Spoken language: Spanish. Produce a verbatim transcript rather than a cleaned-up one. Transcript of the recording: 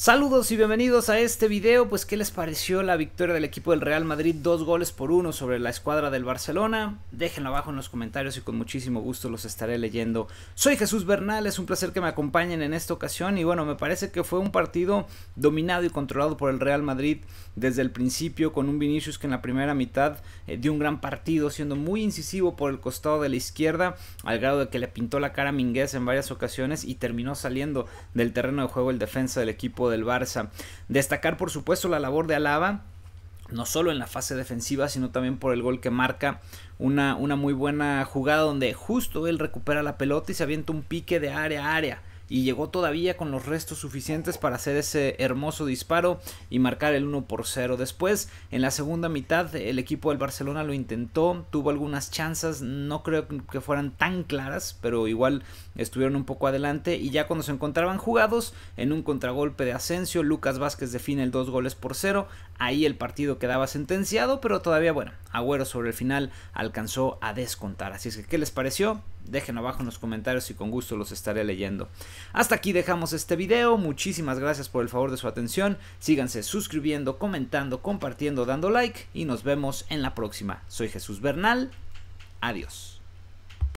Saludos y bienvenidos a este video. Pues qué les pareció la victoria del equipo del Real Madrid, dos goles por uno sobre la escuadra del Barcelona. Déjenlo abajo en los comentarios y con muchísimo gusto los estaré leyendo. Soy Jesús Bernal, es un placer que me acompañen en esta ocasión y bueno, me parece que fue un partido dominado y controlado por el Real Madrid desde el principio, con un Vinicius que en la primera mitad eh, dio un gran partido, siendo muy incisivo por el costado de la izquierda, al grado de que le pintó la cara a Mingüez en varias ocasiones y terminó saliendo del terreno de juego el defensa del equipo del Barça. Destacar por supuesto la labor de Alaba, no solo en la fase defensiva sino también por el gol que marca. Una, una muy buena jugada donde justo él recupera la pelota y se avienta un pique de área a área y llegó todavía con los restos suficientes para hacer ese hermoso disparo y marcar el uno por cero. Después, en la segunda mitad, el equipo del Barcelona lo intentó, tuvo algunas chances, no creo que fueran tan claras, pero igual estuvieron un poco adelante, y ya cuando se encontraban jugados, en un contragolpe de Asensio, Lucas Vázquez define el dos goles por cero, ahí el partido quedaba sentenciado, pero todavía, bueno, Agüero sobre el final alcanzó a descontar. Así es que, ¿qué les pareció? Dejen abajo en los comentarios y con gusto los estaré leyendo. Hasta aquí dejamos este video, muchísimas gracias por el favor de su atención, síganse suscribiendo, comentando, compartiendo, dando like y nos vemos en la próxima. Soy Jesús Bernal, adiós.